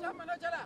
Chama no jala.